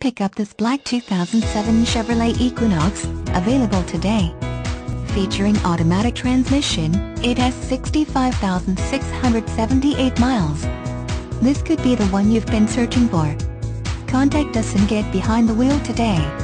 Pick up this black 2007 Chevrolet Equinox, available today. Featuring automatic transmission, it has 65,678 miles. This could be the one you've been searching for. Contact us and get behind the wheel today.